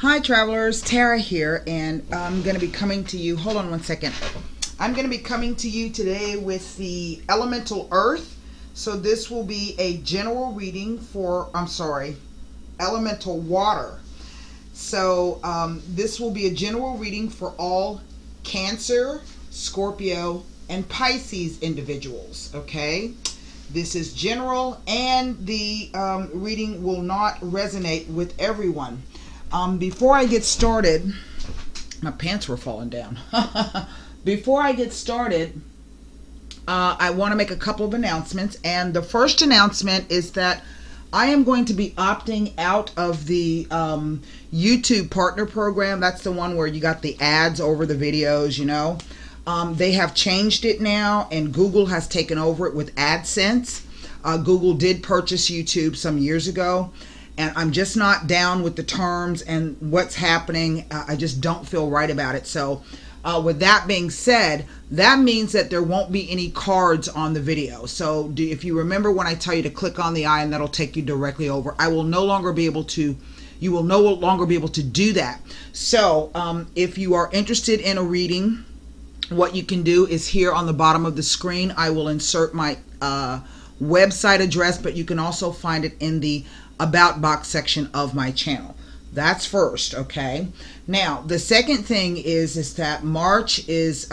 Hi travelers, Tara here, and I'm going to be coming to you, hold on one second, I'm going to be coming to you today with the Elemental Earth. So this will be a general reading for, Elemental Water. So this will be a general reading for all Cancer, Scorpio, and Pisces individuals, okay? This is general, and the reading will not resonate with everyone. Before I get started, my pants were falling down. Before I get started, I want to make a couple of announcements. And the first announcement is that I am going to be opting out of the YouTube partner program. That's the one where you got the ads over the videos, you know. They have changed it now, and Google has taken over it with AdSense. Google did purchase YouTube some years ago, and I'm just not down with the terms and what's happening. I just don't feel right about it. So with that being said, that means that there won't be any cards on the video. So if you remember when I tell you to click on the eye and that'll take you directly over, I will no longer be able to, you will no longer be able to do that. So if you are interested in a reading, what you can do is here on the bottom of the screen, I will insert my website address, but you can also find it in the About box section of my channel. That's first, okay? Now, the second thing is that March is,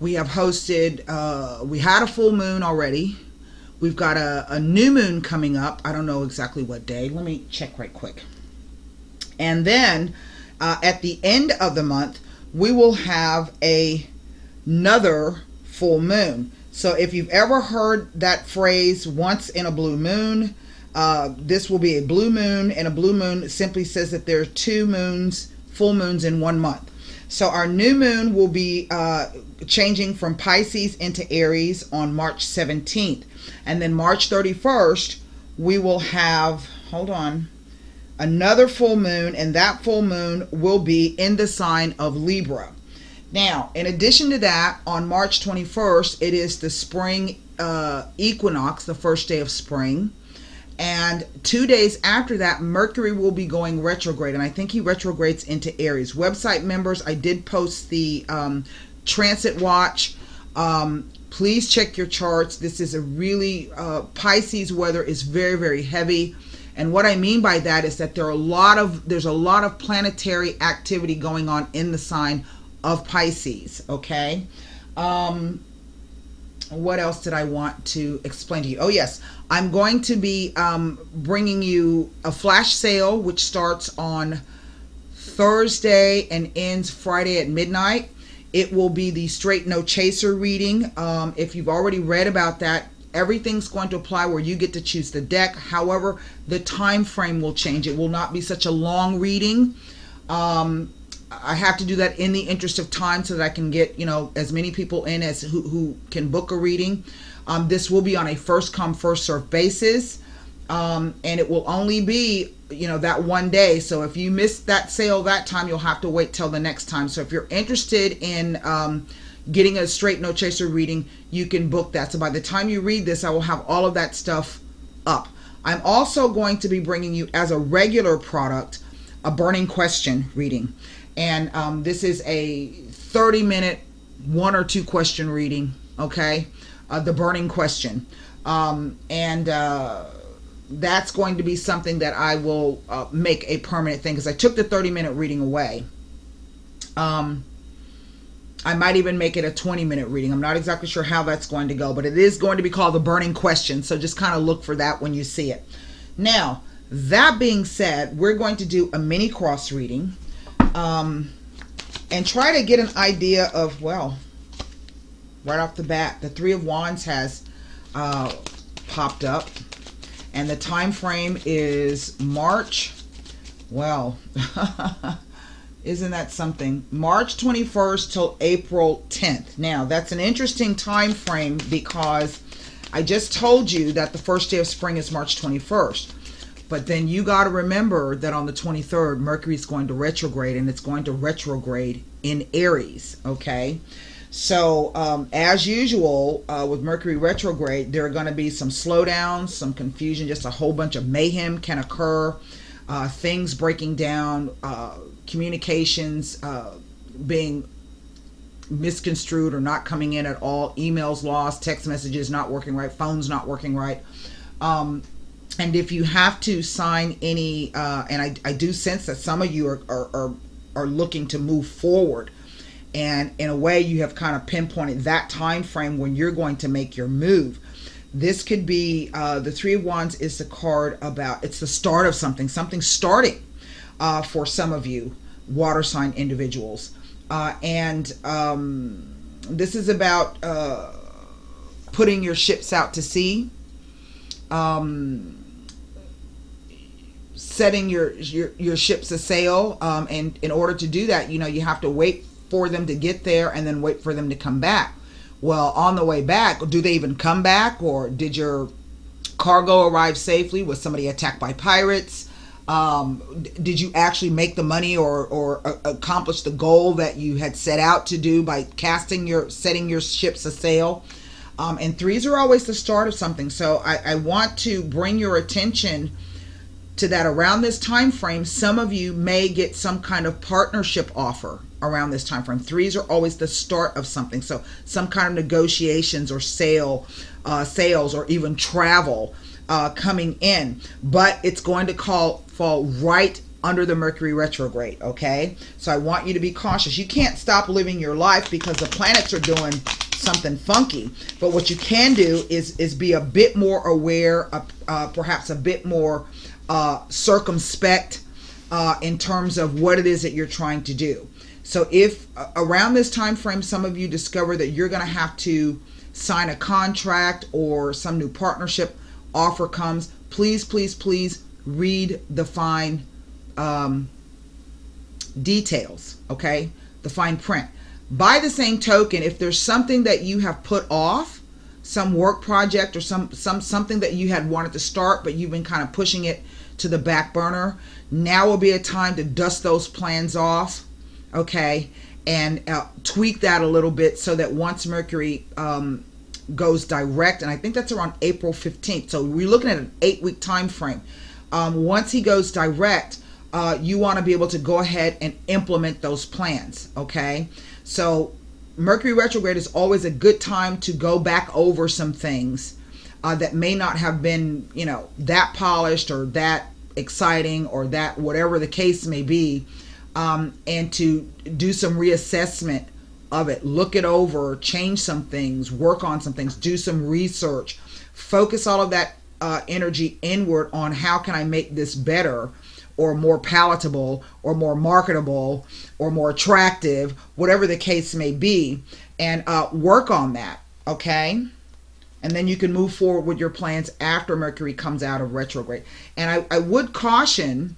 we have hosted, we had a full moon already. We've got a new moon coming up. I don't know exactly what day. Let me check right quick. And then at the end of the month, we will have another full moon. So if you've ever heard that phrase, once in a blue moon, this will be a blue moon, and a blue moon simply says that there are two moons, full moons in one month. So our new moon will be changing from Pisces into Aries on March 17th. And then March 31st, we will have, hold on, another full moon, and that full moon will be in the sign of Libra. Now, in addition to that, on March 21st, it is the spring equinox, the first day of spring. And 2 days after that, Mercury will be going retrograde, and I think he retrogrades into Aries. Website members, I did post the transit watch. Please check your charts. This is a really, Pisces weather is very, very heavy. And what I mean by that is that there's a lot of planetary activity going on in the sign of Pisces, okay? What else did I want to explain to you? Oh, yes. I'm going to be bringing you a flash sale, which starts on Thursday and ends Friday at midnight. It will be the Straight No Chaser reading. If you've already read about that, everything's going to apply where you get to choose the deck. However, the time frame will change. It will not be such a long reading. I have to do that in the interest of time so that I can get, you know, as many people in as who can book a reading. This will be on a first come, first serve basis. And it will only be, you know, that one day. So if you missed that sale that time, you'll have to wait till the next time. So if you're interested in getting a Straight No Chaser reading, you can book that. So by the time you read this, I will have all of that stuff up. I'm also going to be bringing you as a regular product, a Burning Question reading. And this is a 30-minute, one or two question reading, okay? The Burning Question. That's going to be something that I will make a permanent thing, because I took the 30-minute reading away. I might even make it a 20-minute reading. I'm not exactly sure how that's going to go, but it is going to be called the Burning Question. So just kind of look for that when you see it. Now, that being said, we're going to do a mini cross reading. And try to get an idea of, well, right off the bat, the Three of Wands has popped up, and the time frame is March. Well, isn't that something? March 21st till April 10th. Now, that's an interesting time frame, because I just told you that the first day of spring is March 21st. But then you got to remember that on the 23rd, Mercury is going to retrograde, and it's going to retrograde in Aries, okay? So as usual, with Mercury retrograde, there are going to be some slowdowns, some confusion, just a whole bunch of mayhem can occur. things breaking down, communications being misconstrued or not coming in at all, emails lost, text messages not working right, phones not working right. And if you have to sign any, and I do sense that some of you are looking to move forward, and in a way you have kind of pinpointed that time frame when you're going to make your move. This could be, the Three of Wands is the card about, it's the start of something, something starting for some of you water sign individuals. This is about putting your ships out to sea, setting your ships a sail, and in order to do that, you know, you have to wait for them to get there and then wait for them to come back. Well, on the way back, do they even come back, or did your cargo arrive safely? Was somebody attacked by pirates? Did you actually make the money or accomplish the goal that you had set out to do by setting your ships a sail? And threes are always the start of something. So I want to bring your attention to that around this time frame. Some of you may get some kind of partnership offer around this time frame. Threes are always the start of something. So some kind of negotiations or sales or even travel coming in, but it's going to fall right under the Mercury retrograde. Okay, so I want you to be cautious. You can't stop living your life because the planets are doing something funky, but what you can do is be a bit more aware, perhaps a bit more circumspect in terms of what it is that you're trying to do. So if around this time frame, some of you discover that you're going to have to sign a contract or some new partnership offer comes, please, please, please read the fine details, okay? The fine print. By the same token, if there's something that you have put off, some work project or something that you had wanted to start, but you've been kind of pushing it to the back burner, now will be a time to dust those plans off. Okay, and tweak that a little bit so that once Mercury goes direct, and I think that's around April 15th, so we're looking at an 8-week time frame. Once he goes direct, you want to be able to go ahead and implement those plans. Okay, so Mercury retrograde is always a good time to go back over some things that may not have been, you know, that polished or that exciting or that whatever the case may be. And to do some reassessment of it, look it over, change some things, work on some things, do some research, focus all of that energy inward on how can I make this better or more palatable or more marketable or more attractive, whatever the case may be, and work on that, okay? And then you can move forward with your plans after Mercury comes out of retrograde. And I would caution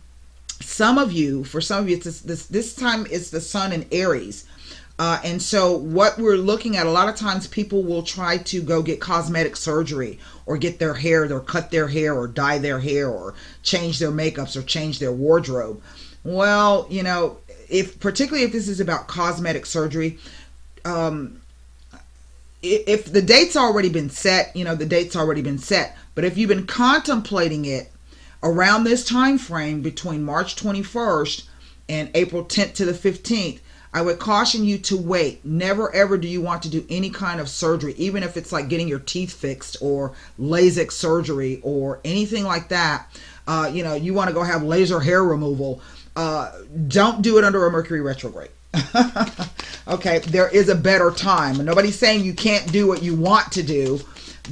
some of you, for some of you, it's this time is the sun in Aries. And so what we're looking at, a lot of times people will try to go get cosmetic surgery or get their hair or cut their hair or dye their hair or change their makeups or change their wardrobe. Well, you know, particularly if this is about cosmetic surgery, if the date's already been set, you know, the date's already been set. But if you've been contemplating it around this time frame between March 21st and April 10th to the 15th, I would caution you to wait. Never ever do you want to do any kind of surgery, even if it's like getting your teeth fixed or LASIK surgery or anything like that. You know, you want to go have laser hair removal. Don't do it under a Mercury retrograde. Okay, there is a better time. Nobody's saying you can't do what you want to do,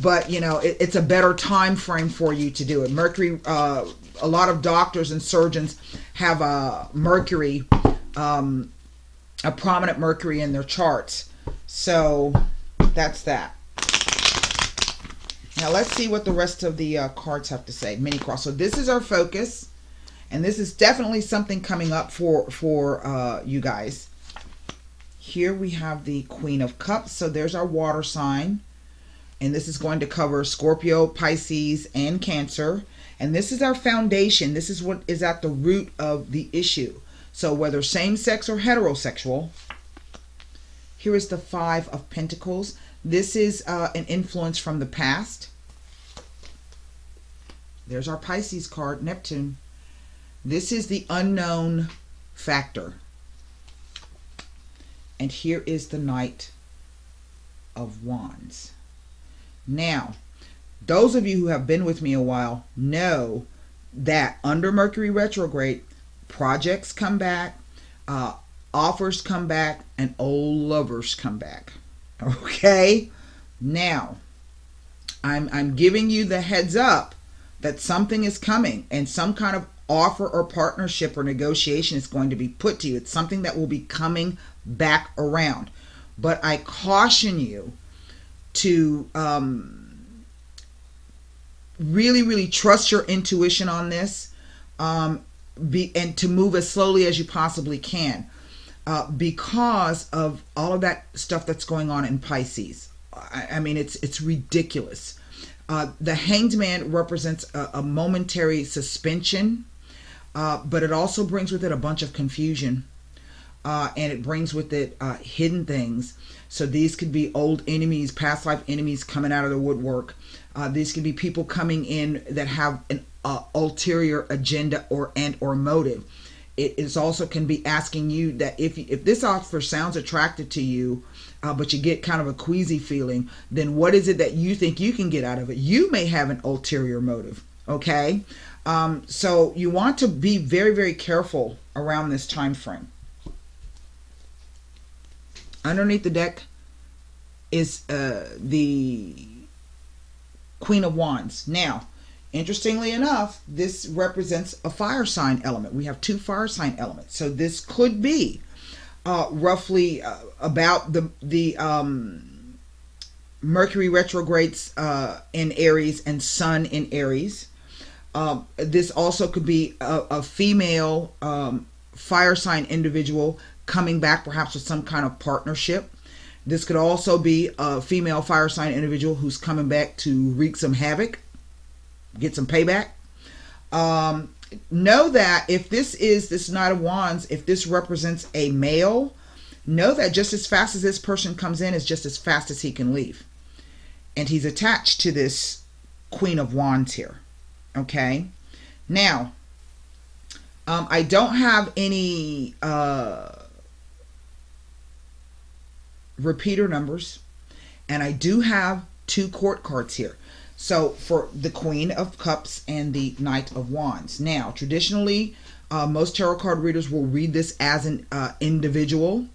but you know, it's a better time frame for you to do it. Mercury, a lot of doctors and surgeons have a Mercury, a prominent Mercury in their charts. So that's that. Now let's see what the rest of the cards have to say. Mini cross. So this is our focus, and this is definitely something coming up for you guys. Here we have the Queen of Cups. So there's our water sign. And this is going to cover Scorpio, Pisces, and Cancer. And this is our foundation. This is what is at the root of the issue. So whether same-sex or heterosexual, here is the Five of Pentacles. This is an influence from the past. There's our Pisces card, Neptune. This is the unknown factor. And here is the Knight of Wands. Now, those of you who have been with me a while know that under Mercury retrograde, projects come back, offers come back, and old lovers come back. Okay? Now, I'm giving you the heads up that something is coming, and some kind of offer or partnership or negotiation is going to be put to you. It's something that will be coming back around. But I caution you to really, really trust your intuition on this, and to move as slowly as you possibly can, because of all of that stuff that's going on in Pisces. I mean, it's ridiculous. The Hanged Man represents a momentary suspension, but it also brings with it a bunch of confusion, and it brings with it hidden things. So these could be old enemies, past life enemies coming out of the woodwork. These could be people coming in that have an ulterior agenda or motive. It is also can be asking you that if this offer sounds attractive to you, but you get kind of a queasy feeling, then what is it that you think you can get out of it? You may have an ulterior motive, okay? So you want to be very, very careful around this time frame. Underneath the deck is the Queen of Wands. Now, interestingly enough, this represents a fire sign element. We have two fire sign elements. So this could be roughly about the Mercury retrogrades in Aries and Sun in Aries. This also could be a female fire sign individual coming back perhaps with some kind of partnership. This could also be a female fire sign individual who's coming back to wreak some havoc, get some payback. Know that if this is this Knight of Wands, if this represents a male, know that just as fast as this person comes in is just as fast as he can leave. And he's attached to this Queen of Wands here. Okay. Now, I don't have any repeater numbers, and I do have two court cards here. So for the Queen of Cups and the Knight of Wands. Now, traditionally, most tarot card readers will read this as an individual,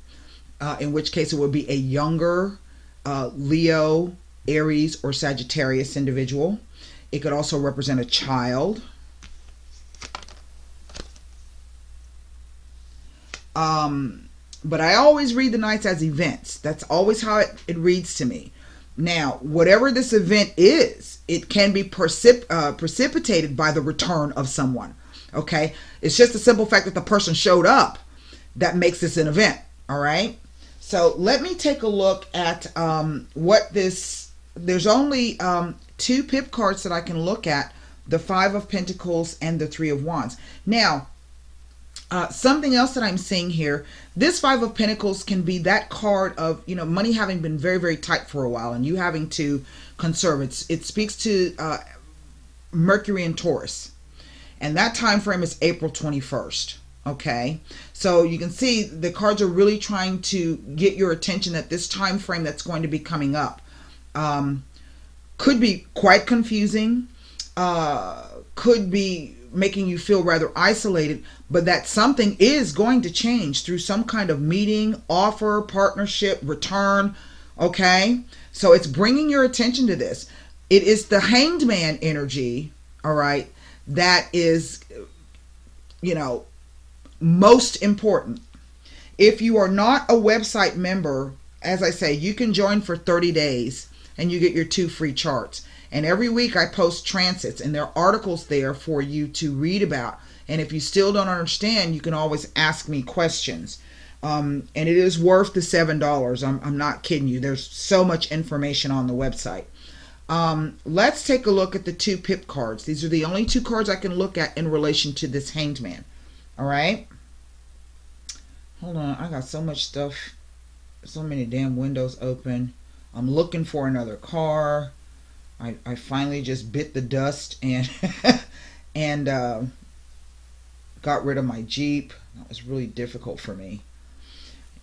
in which case it would be a younger Leo, Aries, or Sagittarius individual. It could also represent a child. But I always read the nights as events. That's always how it reads to me. Now, whatever this event is, it can be precipitated by the return of someone, okay? It's just the simple fact that the person showed up that makes this an event, all right? So let me take a look at what this, there's only two pip cards that I can look at, the Five of Pentacles and the Three of Wands. Now, something else that I'm seeing here, this Five of Pentacles can be that card of, you know, money having been very, very tight for a while and you having to conserve. It speaks to Mercury in Taurus, and that time frame is April 21st. Okay, so you can see the cards are really trying to get your attention at this time frame that's going to be coming up. Could be quite confusing, could be making you feel rather isolated, but that something is going to change through some kind of meeting, offer, partnership, return, okay? So it's bringing your attention to this. It is the Hanged Man energy, all right, that is, you know, most important. If you are not a website member, as I say, you can join for 30 days and you get your two free charts. And every week I post transits, and there are articles there for you to read about. And if you still don't understand, you can always ask me questions. And it is worth the $7. I'm not kidding you. There's so much information on the website. Let's take a look at the two pip cards. These are the only two cards I can look at in relation to this Hanged Man. All right. Hold on. I got so much stuff. So many damn windows open. I'm looking for another car. I finally just bit the dust and got rid of my Jeep. That was really difficult for me.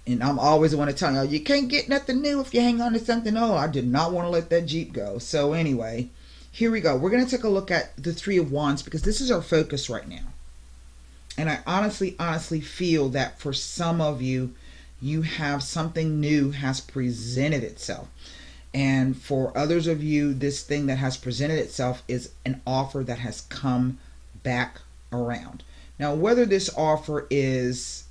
And I'm always the one to tell you, you can't get nothing new if you hang on to something old. I did not want to let that Jeep go. So anyway, here we go. We're going to take a look at the Three of Wands because this is our focus right now. And I honestly feel that for some of you, you have something new has presented itself. And for others of you, this thing that has presented itself is an offer that has come back around. Now, whether this offer is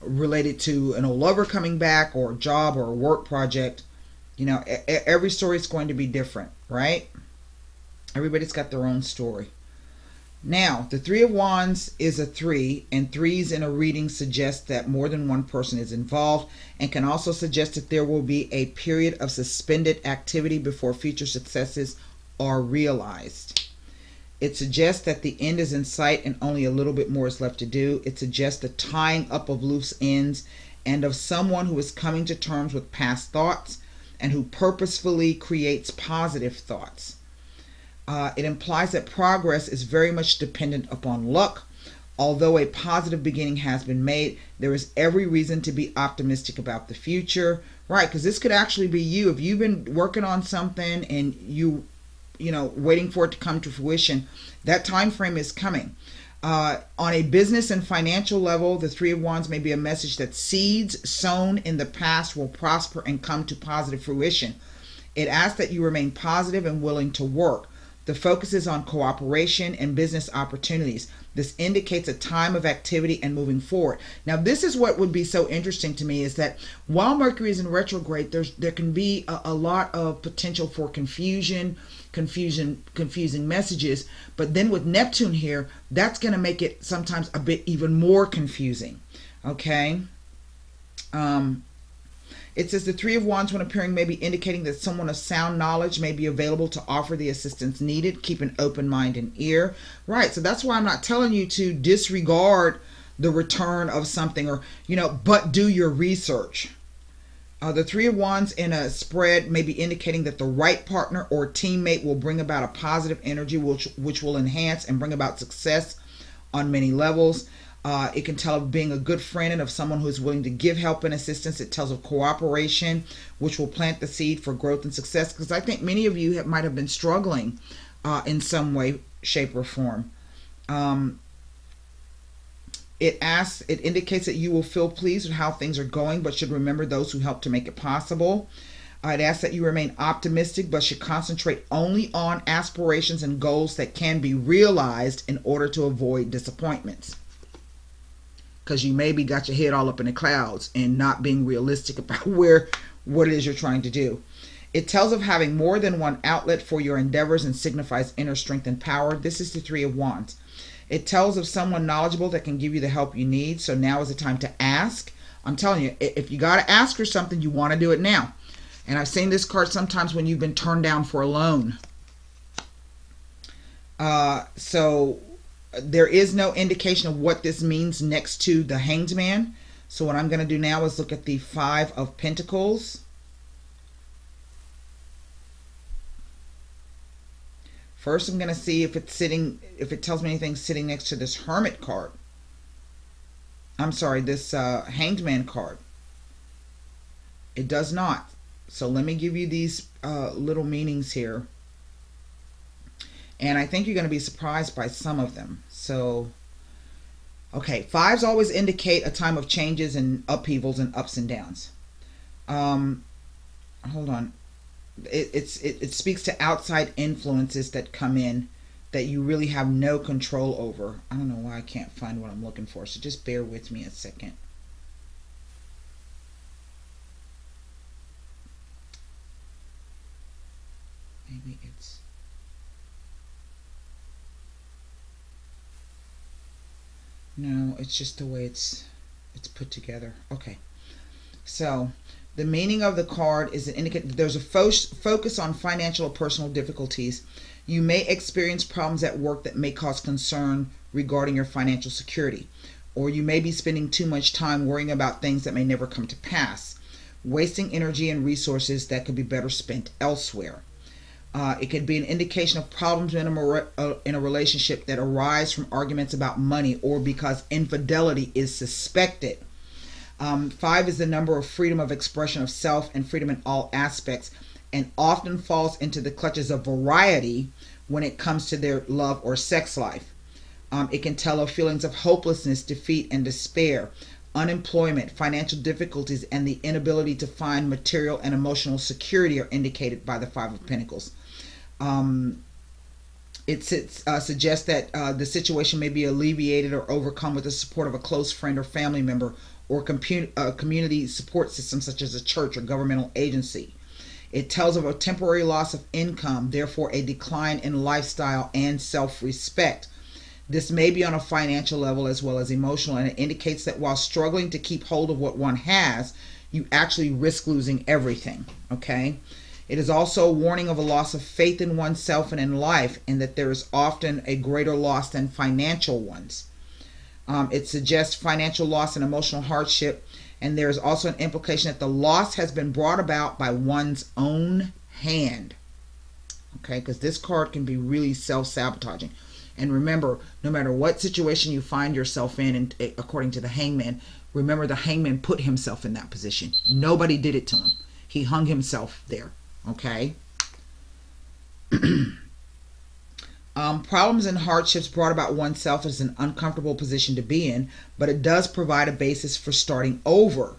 related to an old lover coming back or a job or a work project, you know, every story is going to be different, right? Everybody's got their own story. Now, the Three of Wands is a three, and threes in a reading suggest that more than one person is involved and can also suggest that there will be a period of suspended activity before future successes are realized. It suggests that the end is in sight and only a little bit more is left to do. It suggests the tying up of loose ends and of someone who is coming to terms with past thoughts and who purposefully creates positive thoughts. It implies that progress is very much dependent upon luck. Although a positive beginning has been made, there is every reason to be optimistic about the future, right? Because this could actually be you. If you've been working on something and you know, waiting for it to come to fruition, that time frame is coming. On a business and financial level, the Three of Wands may be a message that seeds sown in the past will prosper and come to positive fruition. It asks that you remain positive and willing to work. The focus is on cooperation and business opportunities. This indicates a time of activity and moving forward. Now, this is what would be so interesting to me, is that while Mercury is in retrograde, there can be a lot of potential for confusing messages. But then with Neptune here, that's going to make it sometimes a bit even more confusing. Okay. It says the Three of Wands, when appearing, may be indicating that someone of sound knowledge may be available to offer the assistance needed. Keep an open mind and ear. Right. So that's why I'm not telling you to disregard the return of something, or, you know, but do your research. The Three of Wands in a spread may be indicating that the right partner or teammate will bring about a positive energy, which will enhance and bring about success on many levels. It can tell of being a good friend and of someone who is willing to give help and assistance. It tells of cooperation, which will plant the seed for growth and success. Because I think many of you might have been struggling in some way, shape, or form. It indicates that you will feel pleased with how things are going, but should remember those who helped to make it possible. It asks that you remain optimistic, but should concentrate only on aspirations and goals that can be realized in order to avoid disappointments. Because you maybe got your head all up in the clouds and not being realistic about what it is you're trying to do. It tells of having more than one outlet for your endeavors and signifies inner strength and power. This is the Three of Wands. It tells of someone knowledgeable that can give you the help you need. So now is the time to ask. I'm telling you, if you got to ask for something, you want to do it now. And I've seen this card sometimes when you've been turned down for a loan. So there is no indication of what this means next to the Hanged Man. So what I'm going to do now is look at the Five of Pentacles. First, I'm going to see if it tells me anything sitting next to this Hermit card. I'm sorry, this Hanged Man card. It does not. So let me give you these little meanings here. And I think you're going to be surprised by some of them. So, okay. Fives always indicate a time of changes and upheavals and ups and downs. Hold on. It speaks to outside influences that come in that you really have no control over. I don't know why I can't find what I'm looking for, so just bear with me a second. Maybe it's... No, it's just the way it's put together. Okay. So... the meaning of the card is an indicator that there's a focus on financial or personal difficulties. You may experience problems at work that may cause concern regarding your financial security, or you may be spending too much time worrying about things that may never come to pass, wasting energy and resources that could be better spent elsewhere. It could be an indication of problems in a relationship that arise from arguments about money or because infidelity is suspected. 5 is the number of freedom of expression of self and freedom in all aspects, and often falls into the clutches of variety when it comes to their love or sex life. It can tell of feelings of hopelessness, defeat, and despair, unemployment, financial difficulties, and the inability to find material and emotional security are indicated by the 5 of Pentacles. It suggests that the situation may be alleviated or overcome with the support of a close friend or family member, or community support system such as a church or governmental agency. It tells of a temporary loss of income, therefore a decline in lifestyle and self-respect. This may be on a financial level as well as emotional, and it indicates that while struggling to keep hold of what one has, you actually risk losing everything, okay? It is also a warning of a loss of faith in oneself and in life, and that there is often a greater loss than financial ones. It suggests financial loss and emotional hardship, and there is also an implication that the loss has been brought about by one's own hand, okay? Because this card can be really self-sabotaging. And remember, no matter what situation you find yourself in, and according to the hangman, remember the hangman put himself in that position. Nobody did it to him. He hung himself there, okay? Problems and hardships brought about oneself is an uncomfortable position to be in, but it does provide a basis for starting over.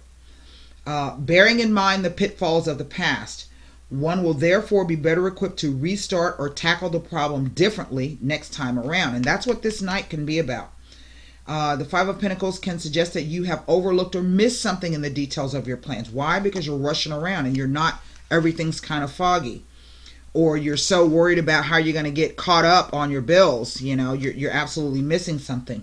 Bearing in mind the pitfalls of the past, one will therefore be better equipped to restart or tackle the problem differently next time around. And that's what this night can be about. The 5 of Pentacles can suggest that you have overlooked or missed something in the details of your plans. Why? Because you're rushing around and you're not, everything's kind of foggy. Or you're so worried about how you're going to get caught up on your bills. You know, you're absolutely missing something.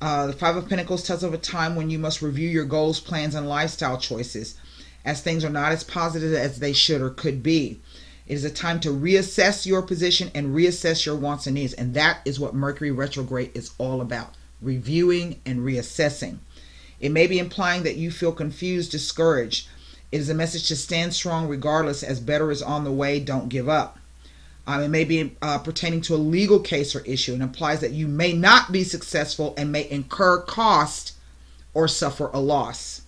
The 5 of Pentacles tells of a time when you must review your goals, plans, and lifestyle choices, as things are not as positive as they should or could be. It is a time to reassess your position and reassess your wants and needs. And that is what Mercury retrograde is all about, reviewing and reassessing. It may be implying that you feel confused, discouraged. It is a message to stand strong regardless, as better is on the way, don't give up. It may be pertaining to a legal case or issue, and implies that you may not be successful and may incur cost or suffer a loss.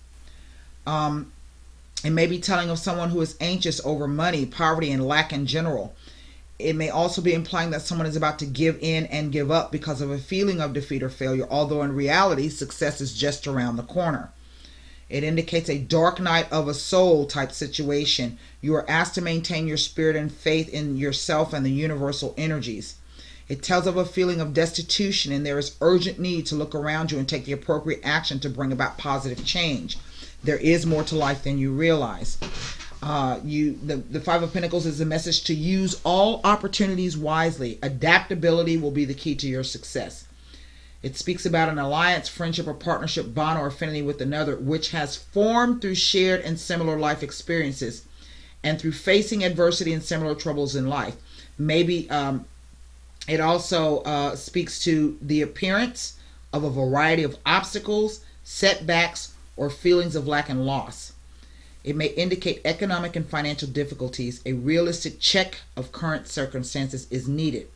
It may be telling of someone who is anxious over money, poverty, and lack in general. It may also be implying that someone is about to give in and give up because of a feeling of defeat or failure, although in reality, success is just around the corner. It indicates a dark night of a soul type situation. You are asked to maintain your spirit and faith in yourself and the universal energies. It tells of a feeling of destitution, and there is urgent need to look around you and take the appropriate action to bring about positive change. There is more to life than you realize. The 5 of Pentacles is a message to use all opportunities wisely. Adaptability will be the key to your success. It speaks about an alliance, friendship, or partnership, bond, or affinity with another, which has formed through shared and similar life experiences and through facing adversity and similar troubles in life. Maybe it also speaks to the appearance of a variety of obstacles, setbacks, or feelings of lack and loss. It may indicate economic and financial difficulties. A realistic check of current circumstances is needed.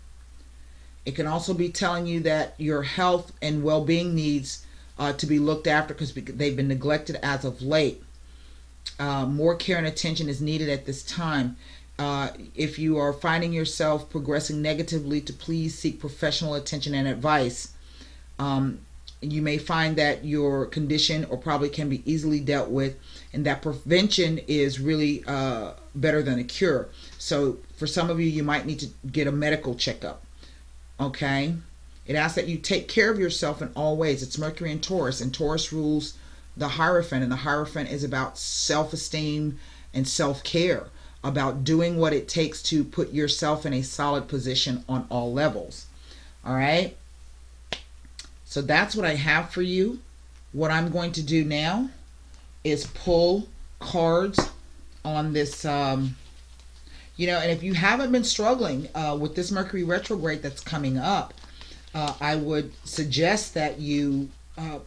It can also be telling you that your health and well-being needs to be looked after because they've been neglected as of late. More care and attention is needed at this time. If you are finding yourself progressing negatively, to please seek professional attention and advice. You may find that your condition or probably can be easily dealt with, and that prevention is really better than a cure. So for some of you, you might need to get a medical checkup. Okay, it asks that you take care of yourself in all ways. It's Mercury in Taurus, and Taurus rules the Hierophant, and the Hierophant is about self-esteem and self-care, about doing what it takes to put yourself in a solid position on all levels. All right, so that's what I have for you. What I'm going to do now is pull cards on this you know, and if you haven't been struggling with this Mercury retrograde that's coming up, I would suggest that you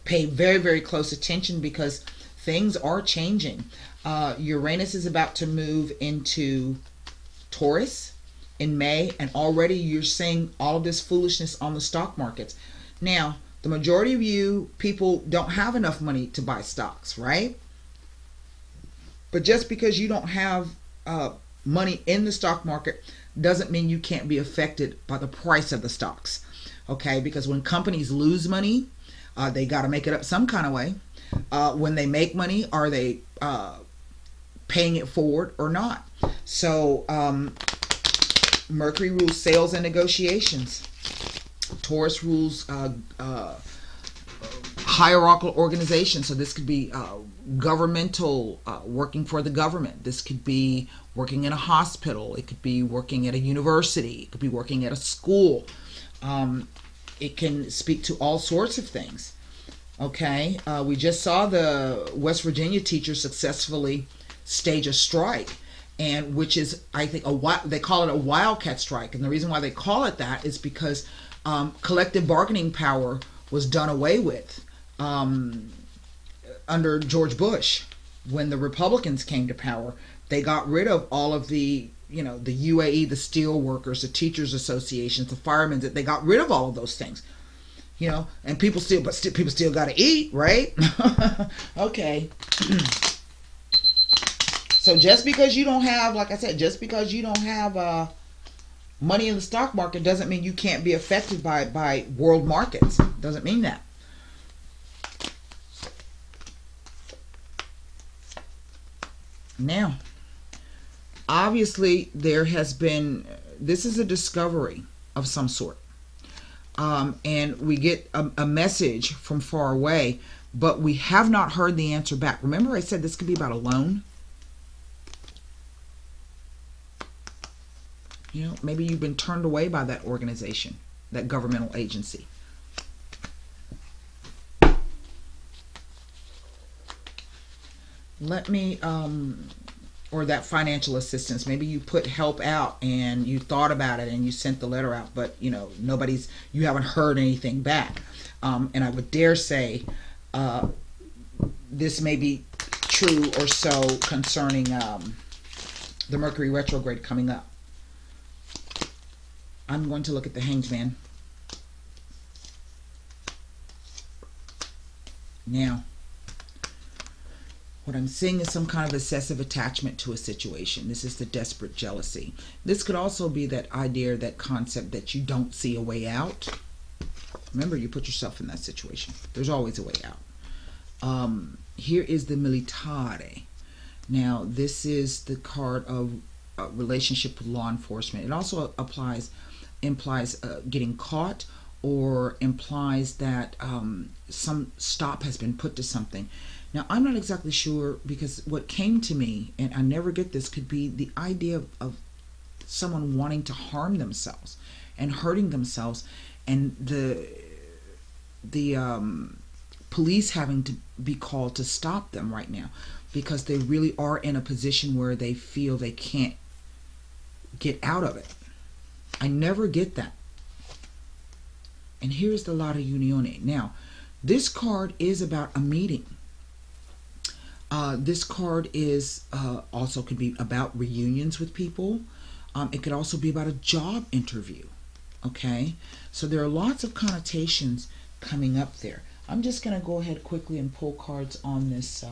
pay very, very close attention, because things are changing. Uranus is about to move into Taurus. in May, and already you're seeing all of this foolishness on the stock markets. Now, the majority of you people don't have enough money to buy stocks, right? But just because you don't have money in the stock market doesn't mean you can't be affected by the price of the stocks, okay? Because when companies lose money, they got to make it up some kind of way. When they make money, are they paying it forward or not? So Mercury rules sales and negotiations. Taurus rules hierarchical organization. So this could be governmental, working for the government. This could be working in a hospital. It could be working at a university. It could be working at a school. It can speak to all sorts of things. Okay, we just saw the West Virginia teacher successfully stage a strike, and which is, I think, they call it a wildcat strike. And the reason why they call it that is because collective bargaining power was done away with under George Bush. When the Republicans came to power, they got rid of all of the, you know, the UAE, the steel workers, the teachers associations, the firemen. They got rid of all of those things. You know, and people still, but people still got to eat, right? Okay. So just because you don't have, like I said, just because you don't have money in the stock market doesn't mean you can't be affected by world markets. Doesn't mean that. Now, obviously, there has been, this is a discovery of some sort. And we get a message from far away, but we have not heard the answer back. Remember I said this could be about a loan? You know, maybe you've been turned away by that organization, that governmental agency. Let me, or that financial assistance. Maybe you put help out and you thought about it and you sent the letter out, but you know, nobody's, you haven't heard anything back. And I would dare say this may be true or so concerning the Mercury retrograde coming up. I'm going to look at the Hanged Man. Now, what I'm seeing is some kind of obsessive attachment to a situation. This is the desperate jealousy. This could also be that idea, that concept that you don't see a way out. Remember, you put yourself in that situation. There's always a way out. Here is the militare. Now, this is the card of a relationship with law enforcement. It also implies getting caught, or implies that some stop has been put to something. Now, I'm not exactly sure, because what came to me, and I never get this, could be the idea of someone wanting to harm themselves and hurting themselves, and the police having to be called to stop them right now, because they really are in a position where they feel they can't get out of it. I never get that. And here's the La Riunione. Now, this card is about a meeting. This card is also could be about reunions with people. It could also be about a job interview. Okay, so there are lots of connotations coming up there. I'm just going to go ahead quickly and pull cards on this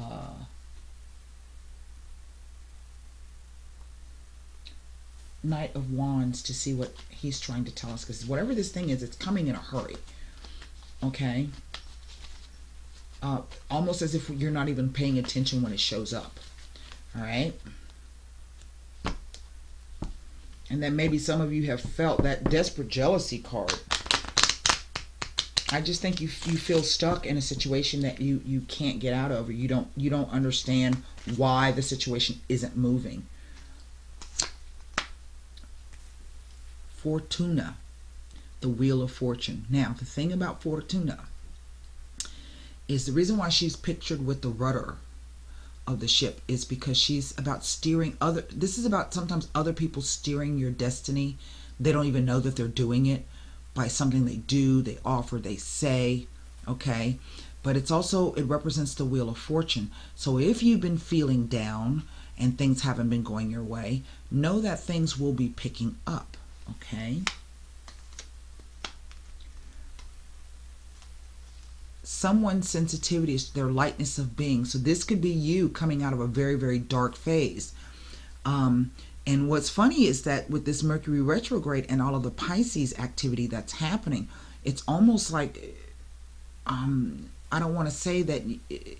Knight of Wands to see what he's trying to tell us, because whatever this thing is, it's coming in a hurry. Okay. Almost as if you're not even paying attention when it shows up. All right. And then maybe some of you have felt that desperate jealousy card. I just think you feel stuck in a situation that you can't get out of, or you don't understand why the situation isn't moving. Fortuna, the Wheel of Fortune. Now, the thing about Fortuna is the reason why she's pictured with the rudder of the ship is because she's about steering other. This is about sometimes other people steering your destiny. They don't even know that they're doing it by something they do, they offer, they say, okay? But it's also, it represents the Wheel of Fortune. So if you've been feeling down and things haven't been going your way, know that things will be picking up, okay? Someone's sensitivity is their lightness of being. So this could be you coming out of a very, very dark phase. And what's funny is that with this Mercury retrograde and all of the Pisces activity that's happening, it's almost like, I don't want to say that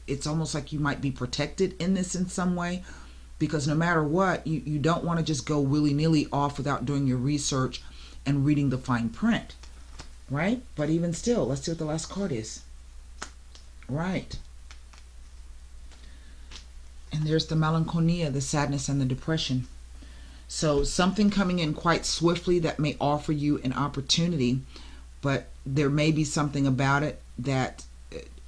it's almost like you might be protected in this in some way, because no matter what, you don't want to just go willy-nilly off without doing your research and reading the fine print, right? But even still, let's see what the last card is. Right. And there's the melancholia, the sadness and the depression. So something coming in quite swiftly that may offer you an opportunity, but there may be something about it that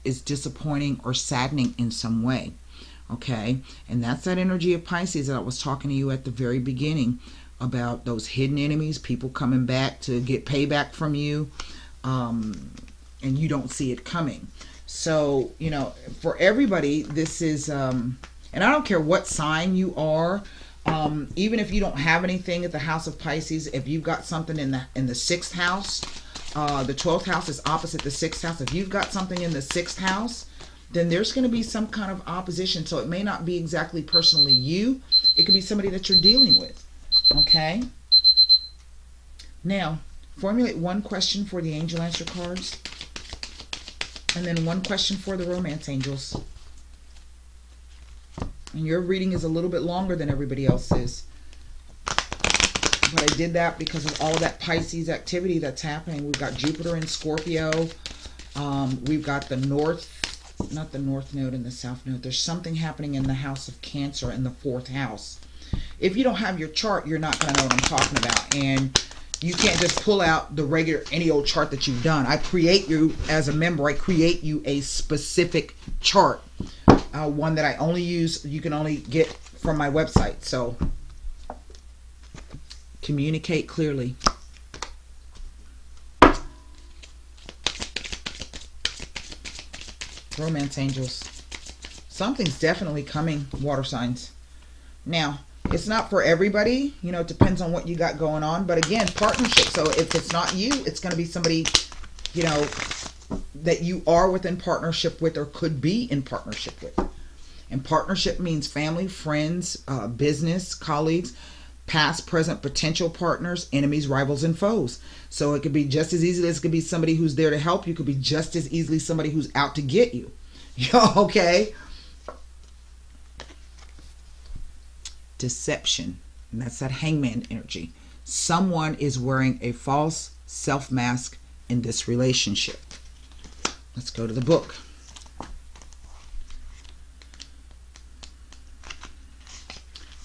is disappointing or saddening in some way. Okay. And that's that energy of Pisces that I was talking to you at the very beginning about, those hidden enemies, people coming back to get payback from you, and you don't see it coming. So, you know, for everybody, this is, and I don't care what sign you are, even if you don't have anything at the house of Pisces, if you've got something in the sixth house, the 12th house is opposite the sixth house. If you've got something in the sixth house, then there's going to be some kind of opposition. So it may not be exactly personally you. It could be somebody that you're dealing with. Okay. Now, formulate one question for the angel answer cards, and then one question for the romance angels. And your reading is a little bit longer than everybody else's, but I did that because of all that Pisces activity that's happening. We've got Jupiter in Scorpio. We've got the north, not the north node and the south node. There's something happening in the house of Cancer in the 4th house. If you don't have your chart, you're not going to know what I'm talking about. And you can't just pull out the regular, any old chart that you've done. I create you, as a member, I create you a specific chart. One that I only use, you can only get from my website. So, communicate clearly. Romance angels. Something's definitely coming, water signs. Now, it's not for everybody, you know, it depends on what you got going on, but again, partnership. So if it's not you, it's going to be somebody, you know, that you are within partnership with or could be in partnership with. And partnership means family, friends, business, colleagues, past, present, potential partners, enemies, rivals, and foes. So it could be just as easily, this could be somebody who's there to help you, could be just as easily somebody who's out to get you. Okay. Deception, and that's that hangman energy. Someone is wearing a false self mask in this relationship. Let's go to the book.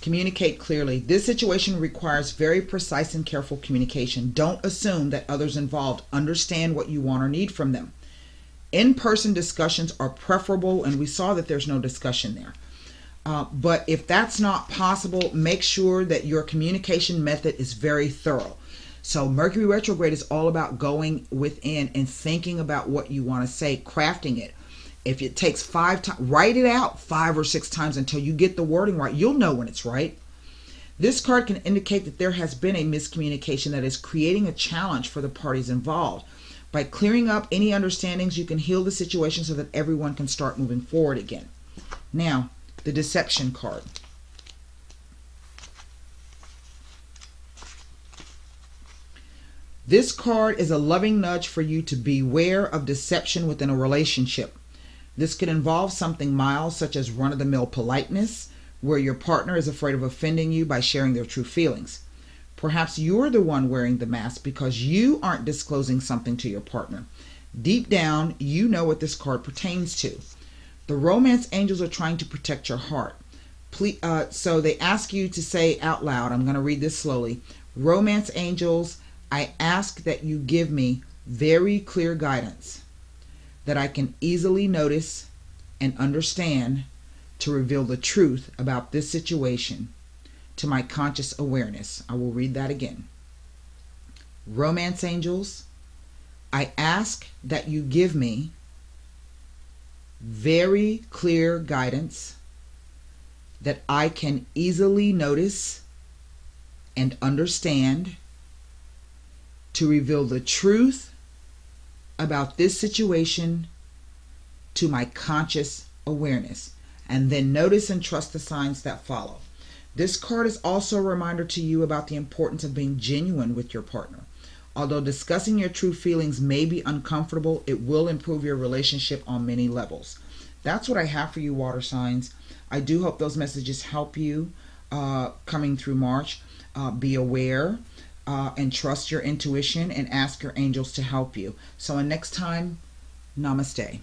Communicate clearly. This situation requires very precise and careful communication. Don't assume that others involved understand what you want or need from them. In-person discussions are preferable, and we saw that there's no discussion there. But if that's not possible, make sure that your communication method is very thorough. So Mercury retrograde is all about going within and thinking about what you want to say, crafting it. If it takes 5 times, write it out 5 or 6 times until you get the wording right. You'll know when it's right. This card can indicate that there has been a miscommunication that is creating a challenge for the parties involved. By clearing up any understandings, you can heal the situation so that everyone can start moving forward again. Now, the deception card. This card is a loving nudge for you to beware of deception within a relationship. This could involve something mild, such as run-of-the-mill politeness, where your partner is afraid of offending you by sharing their true feelings. Perhaps you're the one wearing the mask because you aren't disclosing something to your partner. Deep down, you know what this card pertains to. The romance angels are trying to protect your heart. Please, so they ask you to say out loud, I'm going to read this slowly. Romance angels, I ask that you give me very clear guidance that I can easily notice and understand to reveal the truth about this situation to my conscious awareness. I will read that again. Romance angels, I ask that you give me very clear guidance that I can easily notice and understand to reveal the truth about this situation to my conscious awareness, and then notice and trust the signs that follow. This card is also a reminder to you about the importance of being genuine with your partner. Although discussing your true feelings may be uncomfortable, it will improve your relationship on many levels. That's what I have for you, water signs. I do hope those messages help you coming through March. Be aware and trust your intuition and ask your angels to help you. So, next time, namaste.